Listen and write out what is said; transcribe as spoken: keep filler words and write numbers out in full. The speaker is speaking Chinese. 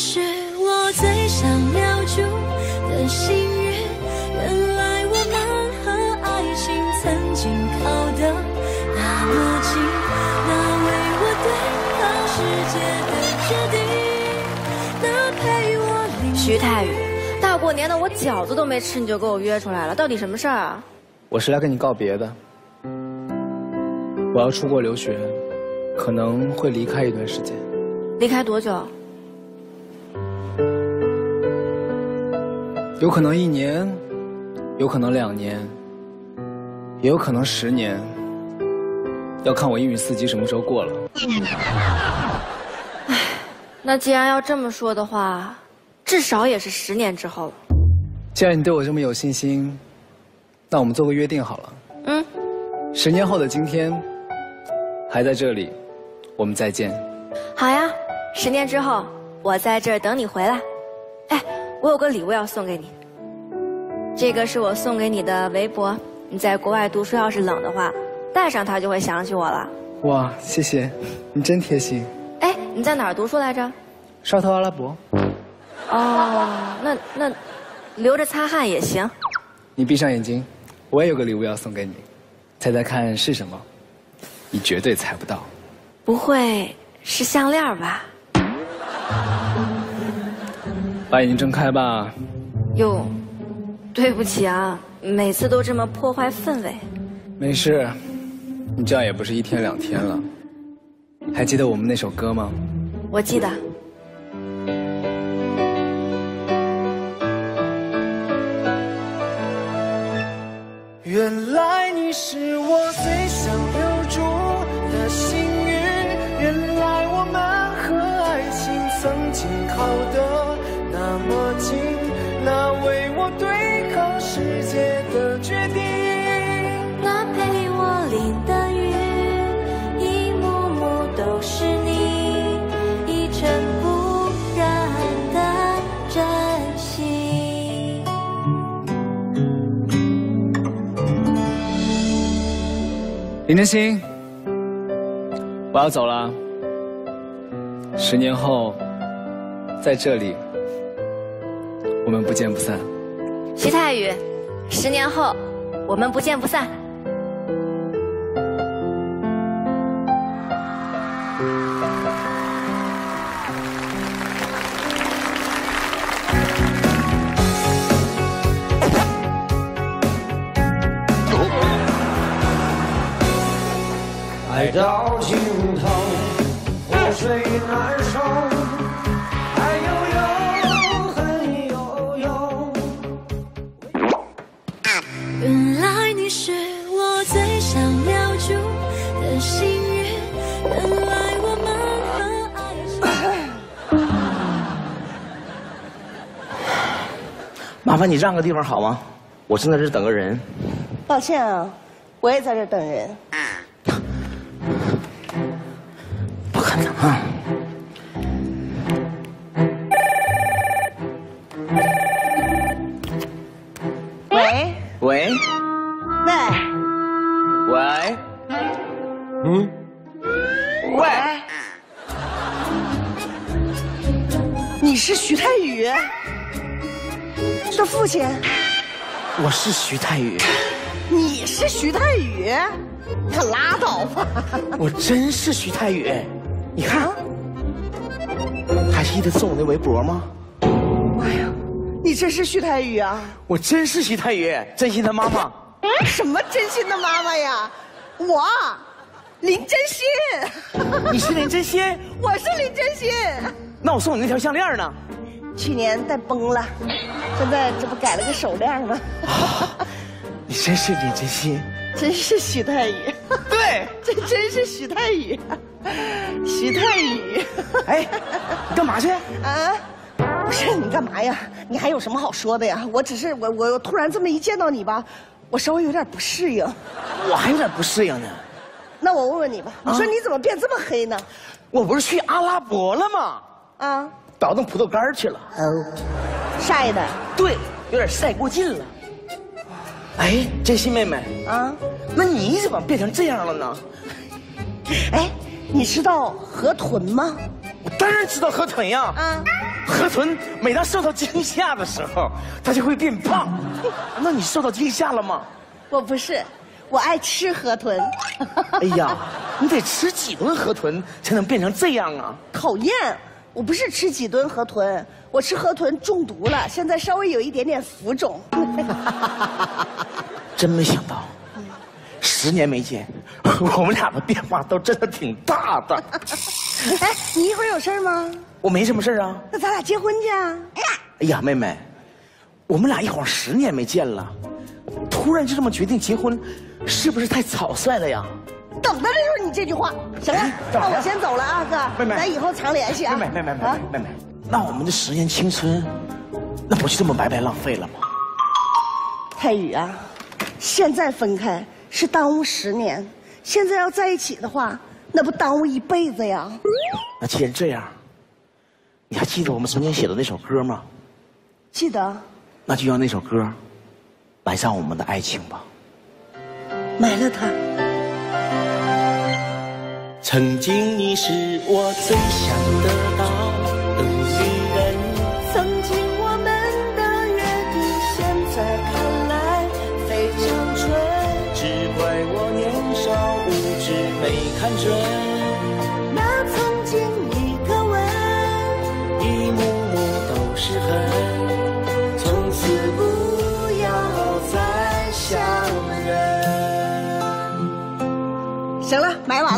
是我最想留住的幸运。原来我们和爱情曾经靠得那么近，那为我对抗世界的决定，那陪我淋雨。徐太宇，大过年的我饺子都没吃，你就给我约出来了，到底什么事儿啊？我是来跟你告别的。我要出国留学，可能会离开一段时间。离开多久？ 有可能一年，有可能两年，也有可能十年，要看我英语四级什么时候过了。唉，那既然要这么说的话，至少也是十年之后。既然你对我这么有信心，那我们做个约定好了。嗯。十年后的今天，还在这里，我们再见。好呀，十年之后，我在这儿等你回来。哎。 我有个礼物要送给你，这个是我送给你的围脖。你在国外读书要是冷的话，戴上它就会想起我了。哇，谢谢，你真贴心。哎，你在哪儿读书来着？沙特阿拉伯。哦，那那，留着擦汗也行。你闭上眼睛，我也有个礼物要送给你，猜猜看是什么？你绝对猜不到。不会是项链吧？ 把眼睛睁开吧。哟，对不起啊，每次都这么破坏氛围。没事，你这样也不是一天两天了。还记得我们那首歌吗？我记得。原来你是我最想留住的幸运，原来我们和爱情曾经靠得 那么近，那为我对抗世界的决定，那陪我淋的雨，一幕幕都是你，一尘不染的真心。林真心，我要走了。十年后，在这里， 我们不见不散，徐太宇，十年后我们不见不散。爱到尽头，湖水难收。 麻烦你让个地方好吗？我正在这等个人。抱歉啊，我也在这等人。不可能啊！喂喂喂喂，嗯，喂，你是徐太宇？ 是父亲，我是徐太宇，你是徐太宇，可拉倒吧！我真是徐太宇，你看，啊、还是一直送我那围脖吗？妈呀，你真是徐太宇啊！我真是徐太宇，真心的妈妈。什么真心的妈妈呀？我，林真心。你是林真心？我是林真心。那我送你那条项链呢？ 去年戴崩了，现在这不改了个手链吗？哦、你真是你真心，真是徐太宇，对，这真是徐太宇，徐太宇。哎，你干嘛去？啊，不是你干嘛呀？你还有什么好说的呀？我只是我我突然这么一见到你吧，我稍微有点不适应。我还有点不适应呢。那我问问你吧，你说你怎么变这么黑呢？啊、我不是去阿拉伯了吗？啊。 倒腾葡萄干去了，哦，晒的，对，有点晒过劲了。哎，真心妹妹啊，那你怎么变成这样了呢？哎，你知道河豚吗？我当然知道河豚呀。啊，河豚每当受到惊吓的时候，它就会变胖。那你受到惊吓了吗？我不是，我爱吃河豚。哎呀，你得吃几吨河豚才能变成这样啊？讨厌，我不是吃几吨河豚，我吃河豚中毒了，现在稍微有一点点浮肿。真没想到。 十年没见，我们俩的变化都真的挺大的。哎，你一会儿有事儿吗？我没什么事儿啊。那咱俩结婚去啊！哎呀，哎呀，妹妹，我们俩一晃十年没见了，突然就这么决定结婚，是不是太草率了呀？等的就是你这句话。行了，那我先走了啊，哥。妹妹，咱以后常联系啊。妹妹，妹妹，妹妹，妹妹，那我们的十年青春，那不就这么白白浪费了吗？泰宇啊，现在分开。 是耽误十年，现在要在一起的话，那不耽误一辈子呀。那既然这样，你还记得我们曾经写的那首歌吗？记得。那就让那首歌埋葬我们的爱情吧。埋了它。曾经你是我最想得到的女人，曾经我们的约定，现在看来非常蠢。 怪我年少无知没看准，那曾经一个吻，一幕幕都是恨，从此不要再相认。行了，埋完了。